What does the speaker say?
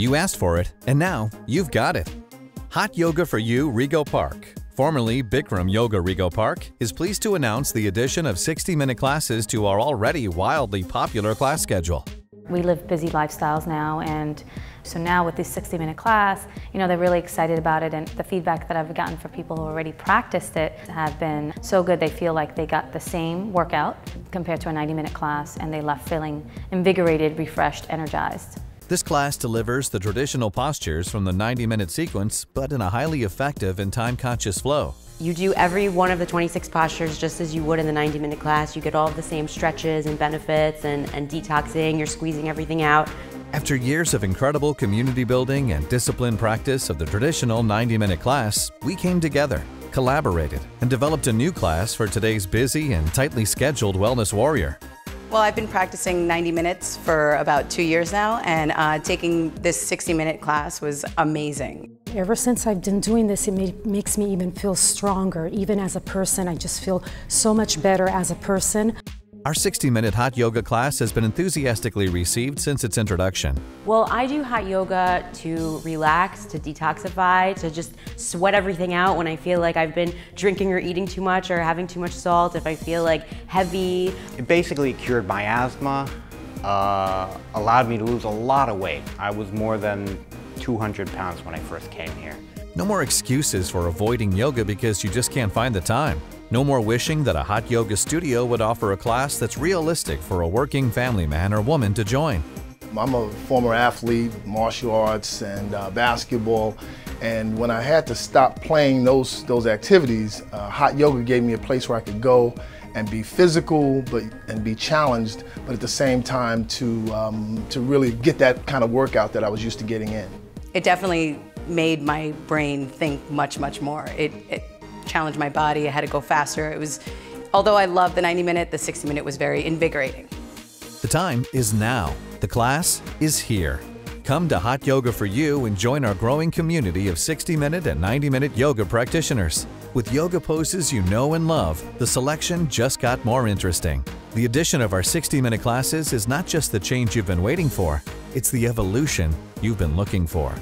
You asked for it, and now you've got it. Hot Yoga For You Rego Park, formerly Bikram Yoga Rego Park, is pleased to announce the addition of 60-minute classes to our already wildly popular class schedule. We live busy lifestyles now, and so now with this 60-minute class, they're really excited about it, and the feedback that I've gotten from people who already practiced it have been so good. They feel like they got the same workout compared to a 90-minute class, and they left feeling invigorated, refreshed, energized. This class delivers the traditional postures from the 90-minute sequence, but in a highly effective and time-conscious flow. You do every one of the 26 postures just as you would in the 90-minute class. You get all of the same stretches and benefits and detoxing. You're squeezing everything out. After years of incredible community building and disciplined practice of the traditional 90-minute class, we came together, collaborated, and developed a new class for today's busy and tightly scheduled wellness warrior. Well, I've been practicing 90 minutes for about 2 years now, and taking this 60-minute class was amazing. Ever since I've been doing this, it makes me even feel stronger. Even as a person, I just feel so much better as a person. Our 60-minute hot yoga class has been enthusiastically received since its introduction. Well, I do hot yoga to relax, to detoxify, to just sweat everything out when I feel like I've been drinking or eating too much or having too much salt, if I feel like heavy. It basically cured my asthma, allowed me to lose a lot of weight. I was more than 200 pounds when I first came here. No more excuses for avoiding yoga because you just can't find the time. No more wishing that a hot yoga studio would offer a class that's realistic for a working family man or woman to join. I'm a former athlete, martial arts and basketball, and when I had to stop playing those activities, hot yoga gave me a place where I could go and be physical and be challenged, but at the same time to really get that kind of workout that I was used to getting in. It definitely made my brain think much more. It challenged my body. I had to go faster. It was, although I loved the 90-minute, the 60-minute was very invigorating. The time is now. The class is here. Come to Hot Yoga For You and join our growing community of 60-minute and 90-minute yoga practitioners. With yoga poses you know and love, the selection just got more interesting. The addition of our 60-minute classes is not just the change you've been waiting for, it's the evolution you've been looking for.